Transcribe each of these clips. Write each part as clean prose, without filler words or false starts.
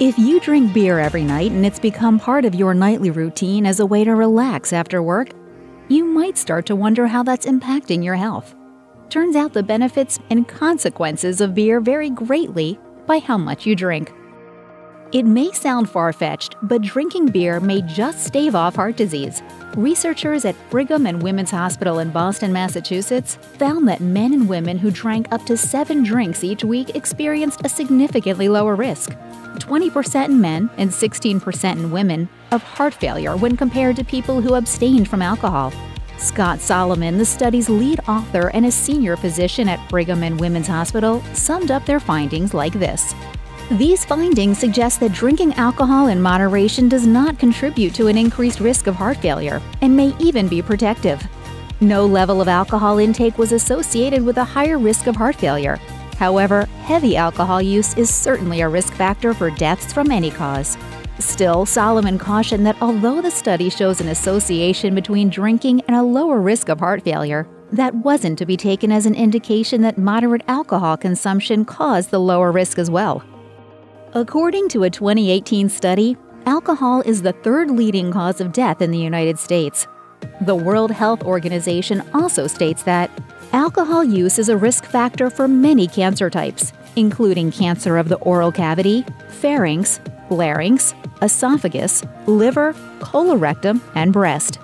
If you drink beer every night and it's become part of your nightly routine as a way to relax after work, you might start to wonder how that's impacting your health. Turns out the benefits and consequences of beer vary greatly by how much you drink. It may sound far-fetched, but drinking beer may just stave off heart disease. Researchers at Brigham and Women's Hospital in Boston, Massachusetts, found that men and women who drank up to 7 drinks each week experienced a significantly lower risk, 20% in men and 16% in women, of heart failure when compared to people who abstained from alcohol. Scott Solomon, the study's lead author and a senior physician at Brigham and Women's Hospital, summed up their findings like this. These findings suggest that drinking alcohol in moderation does not contribute to an increased risk of heart failure and may even be protective. No level of alcohol intake was associated with a higher risk of heart failure. However, heavy alcohol use is certainly a risk factor for deaths from any cause. Still, Solomon cautioned that although the study shows an association between drinking and a lower risk of heart failure, that wasn't to be taken as an indication that moderate alcohol consumption caused the lower risk as well. According to a 2018 study, alcohol is the 3rd leading cause of death in the United States. The World Health Organization also states that alcohol use is a risk factor for many cancer types, including cancer of the oral cavity, pharynx, larynx, esophagus, liver, colorectum, and breast.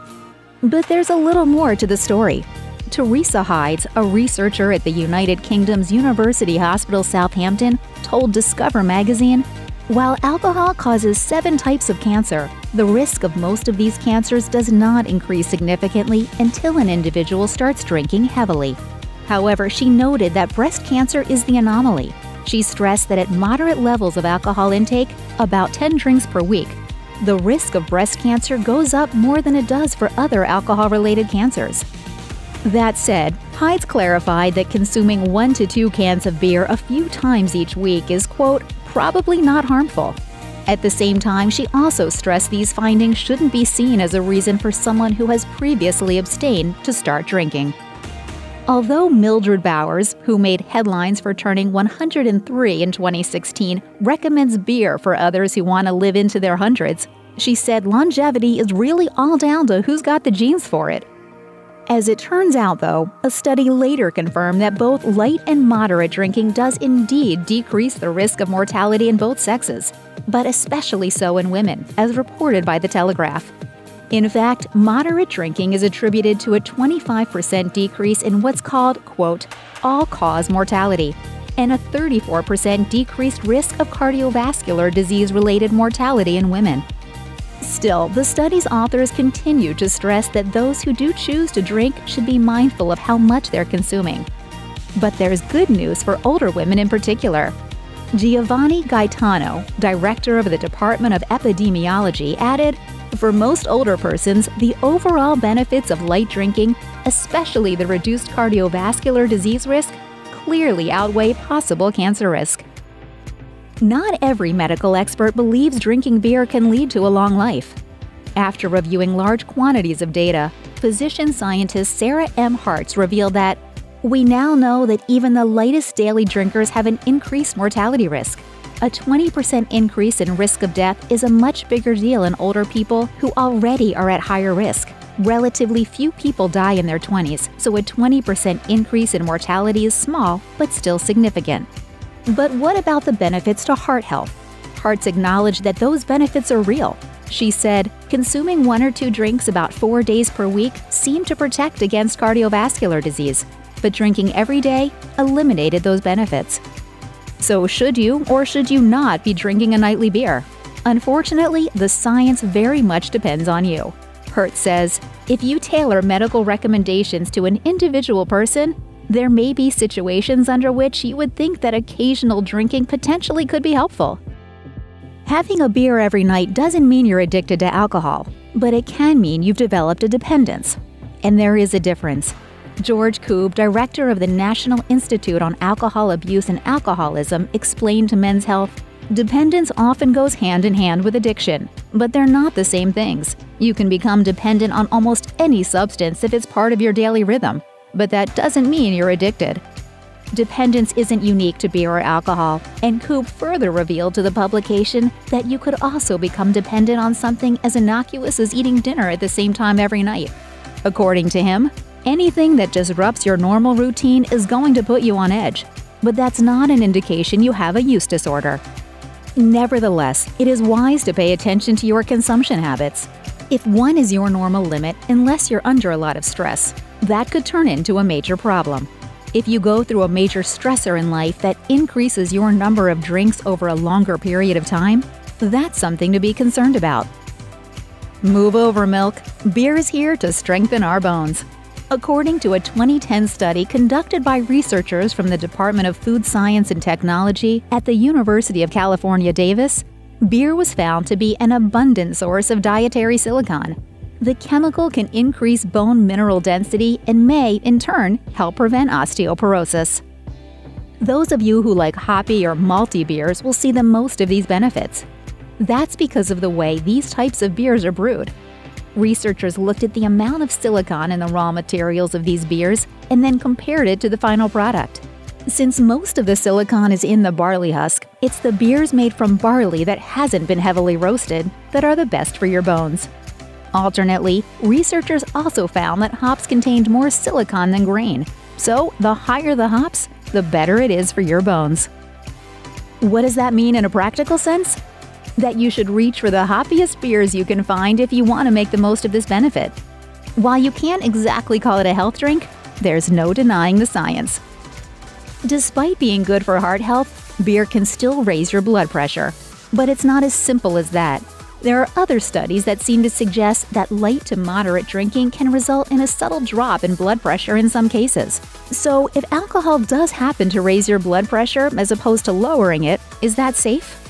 But there's a little more to the story. Teresa Hydes, a researcher at the United Kingdom's University Hospital Southampton, told Discover magazine, "While alcohol causes 7 types of cancer, the risk of most of these cancers does not increase significantly until an individual starts drinking heavily." However, she noted that breast cancer is the anomaly. She stressed that at moderate levels of alcohol intake, about 10 drinks per week, the risk of breast cancer goes up more than it does for other alcohol-related cancers. That said, Hydes clarified that consuming 1 to 2 cans of beer a few times each week is, quote, probably not harmful. At the same time, she also stressed these findings shouldn't be seen as a reason for someone who has previously abstained to start drinking. Although Mildred Bowers, who made headlines for turning 103 in 2016, recommends beer for others who want to live into their hundreds, she said longevity is really all down to who's got the genes for it. As it turns out, though, a study later confirmed that both light and moderate drinking does indeed decrease the risk of mortality in both sexes, but especially so in women, as reported by The Telegraph. In fact, moderate drinking is attributed to a 25% decrease in what's called, quote, all-cause mortality, and a 34% decreased risk of cardiovascular disease-related mortality in women. Still, the study's authors continue to stress that those who do choose to drink should be mindful of how much they're consuming. But there's good news for older women in particular. Giovanni Gaetano, director of the Department of Epidemiology, added, "For most older persons, the overall benefits of light drinking, especially the reduced cardiovascular disease risk, clearly outweigh possible cancer risk." Not every medical expert believes drinking beer can lead to a long life. After reviewing large quantities of data, physician scientist Sarah M. Hartz revealed that we now know that even the lightest daily drinkers have an increased mortality risk. A 20% increase in risk of death is a much bigger deal in older people who already are at higher risk. Relatively few people die in their 20s, so a 20% increase in mortality is small but still significant. But what about the benefits to heart health? Hartz acknowledged that those benefits are real. She said, "Consuming 1 or 2 drinks about 4 days per week seemed to protect against cardiovascular disease, but drinking every day eliminated those benefits." So should you or should you not be drinking a nightly beer? Unfortunately, the science very much depends on you. Hertz says, "If you tailor medical recommendations to an individual person, there may be situations under which you would think that occasional drinking potentially could be helpful." Having a beer every night doesn't mean you're addicted to alcohol, but it can mean you've developed a dependence. And there is a difference. George Koob, director of the National Institute on Alcohol Abuse and Alcoholism, explained to Men's Health, "Dependence often goes hand in hand with addiction, but they're not the same things. You can become dependent on almost any substance if it's part of your daily rhythm, but that doesn't mean you're addicted." dependence isn't unique to beer or alcohol, and Koob further revealed to the publication that you could also become dependent on something as innocuous as eating dinner at the same time every night. According to him, anything that disrupts your normal routine is going to put you on edge, but that's not an indication you have a use disorder. Nevertheless, it is wise to pay attention to your consumption habits. If one is your normal limit, unless you're under a lot of stress, that could turn into a major problem. If you go through a major stressor in life that increases your number of drinks over a longer period of time, that's something to be concerned about. Move over, milk. Beer is here to strengthen our bones. According to a 2010 study conducted by researchers from the Department of Food Science and Technology at the University of California, Davis, beer was found to be an abundant source of dietary silicon. The chemical can increase bone mineral density and may, in turn, help prevent osteoporosis. Those of you who like hoppy or malty beers will see the most of these benefits. That's because of the way these types of beers are brewed. Researchers looked at the amount of silicon in the raw materials of these beers and then compared it to the final product. Since most of the silicon is in the barley husk, it's the beers made from barley that hasn't been heavily roasted that are the best for your bones. Alternately, researchers also found that hops contained more silicon than grain, so the higher the hops, the better it is for your bones. What does that mean in a practical sense? That you should reach for the hoppiest beers you can find if you want to make the most of this benefit. While you can't exactly call it a health drink, there's no denying the science. Despite being good for heart health, beer can still raise your blood pressure. But it's not as simple as that. There are other studies that seem to suggest that light to moderate drinking can result in a subtle drop in blood pressure in some cases. So if alcohol does happen to raise your blood pressure as opposed to lowering it, is that safe?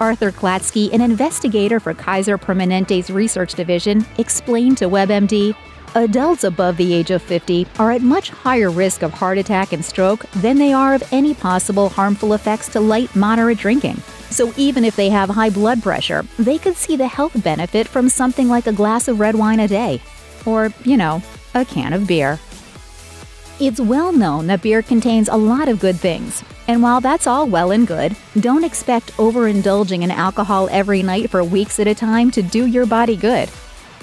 Arthur Klatsky, an investigator for Kaiser Permanente's research division, explained to WebMD, adults above the age of 50 are at much higher risk of heart attack and stroke than they are of any possible harmful effects to light, moderate drinking. So even if they have high blood pressure, they could see the health benefit from something like a glass of red wine a day. Or, you know, a can of beer. It's well known that beer contains a lot of good things. And while that's all well and good, don't expect overindulging in alcohol every night for weeks at a time to do your body good.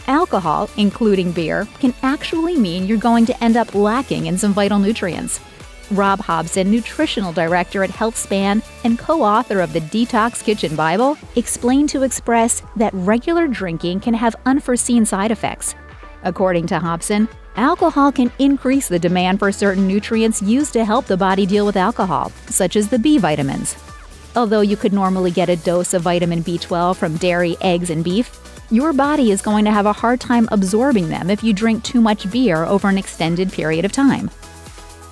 Alcohol, including beer, can actually mean you're going to end up lacking in some vital nutrients. Rob Hobson, nutritional director at HealthSpan and co-author of The Detox Kitchen Bible, explained to Express that regular drinking can have unforeseen side effects. According to Hobson, alcohol can increase the demand for certain nutrients used to help the body deal with alcohol, such as the B vitamins. Although you could normally get a dose of vitamin B12 from dairy, eggs, and beef, your body is going to have a hard time absorbing them if you drink too much beer over an extended period of time.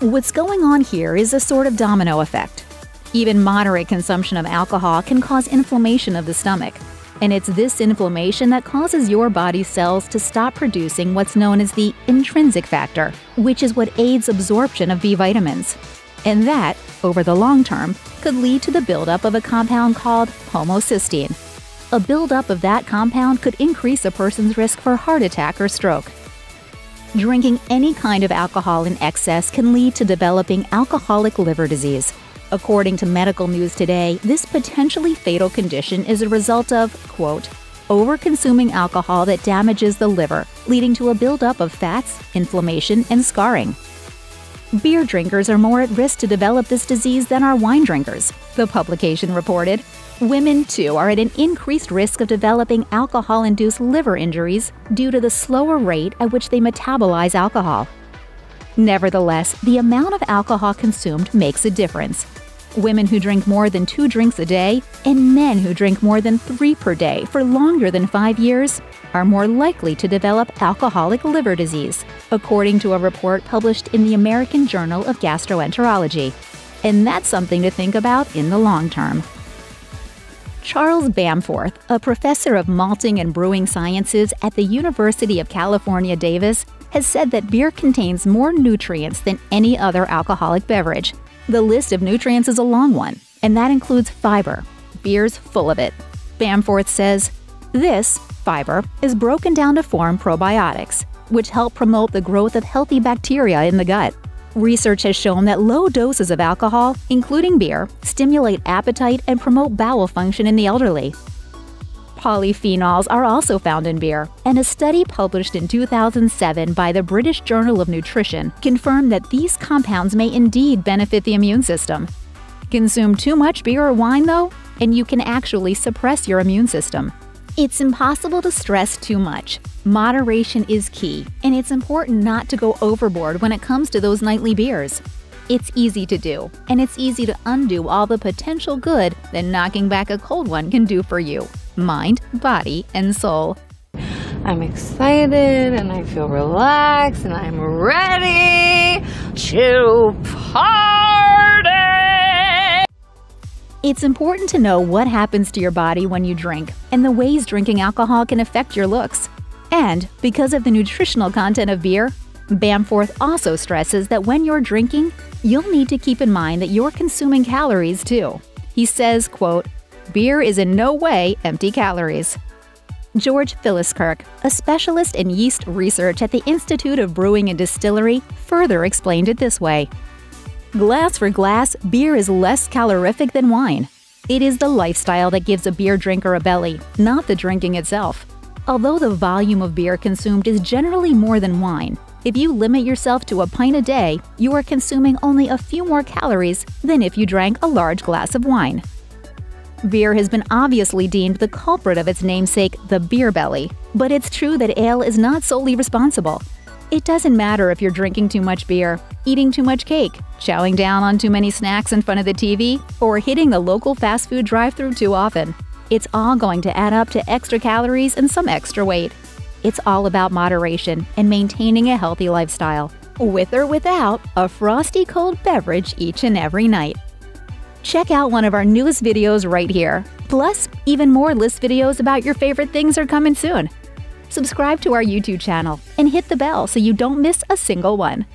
What's going on here is a sort of domino effect. Even moderate consumption of alcohol can cause inflammation of the stomach, and it's this inflammation that causes your body's cells to stop producing what's known as the intrinsic factor, which is what aids absorption of B vitamins. And that, over the long term, could lead to the buildup of a compound called homocysteine. A buildup of that compound could increase a person's risk for heart attack or stroke. Drinking any kind of alcohol in excess can lead to developing alcoholic liver disease. According to Medical News Today, this potentially fatal condition is a result of, quote, over-consuming alcohol that damages the liver, leading to a buildup of fats, inflammation, and scarring. Beer drinkers are more at risk to develop this disease than are wine drinkers, the publication reported. Women, too, are at an increased risk of developing alcohol-induced liver injuries due to the slower rate at which they metabolize alcohol. Nevertheless, the amount of alcohol consumed makes a difference. Women who drink more than 2 drinks a day and men who drink more than 3 per day for longer than 5 years are more likely to develop alcoholic liver disease, according to a report published in the American Journal of Gastroenterology. And that's something to think about in the long term. Charles Bamforth, a professor of malting and brewing sciences at the University of California, Davis, has said that beer contains more nutrients than any other alcoholic beverage. The list of nutrients is a long one, and that includes fiber. Beer's full of it. Bamforth says, this, fiber, is broken down to form probiotics, which help promote the growth of healthy bacteria in the gut. Research has shown that low doses of alcohol, including beer, stimulate appetite and promote bowel function in the elderly. Polyphenols are also found in beer, and a study published in 2007 by the British Journal of Nutrition confirmed that these compounds may indeed benefit the immune system. Consume too much beer or wine, though, and you can actually suppress your immune system. It's impossible to stress too much. Moderation is key, and it's important not to go overboard when it comes to those nightly beers. It's easy to do, and it's easy to undo all the potential good that knocking back a cold one can do for you. Mind, body, and soul. I'm excited and I feel relaxed and I'm ready to party! It's important to know what happens to your body when you drink and the ways drinking alcohol can affect your looks. And because of the nutritional content of beer, Bamforth also stresses that when you're drinking, you'll need to keep in mind that you're consuming calories too. He says, quote, "Beer is in no way empty calories." George Phylliskirk, a specialist in yeast research at the Institute of Brewing and Distillery, further explained it this way. Glass for glass, beer is less calorific than wine. It is the lifestyle that gives a beer drinker a belly, not the drinking itself. Although the volume of beer consumed is generally more than wine, if you limit yourself to a pint a day, you are consuming only a few more calories than if you drank a large glass of wine. Beer has been obviously deemed the culprit of its namesake, the beer belly. But it's true that ale is not solely responsible. It doesn't matter if you're drinking too much beer, eating too much cake, chowing down on too many snacks in front of the TV, or hitting the local fast food drive-thru too often. It's all going to add up to extra calories and some extra weight. It's all about moderation and maintaining a healthy lifestyle, with or without a frosty cold beverage each and every night. Check out one of our newest videos right here. Plus, even more list videos about your favorite things are coming soon. Subscribe to our YouTube channel and hit the bell so you don't miss a single one.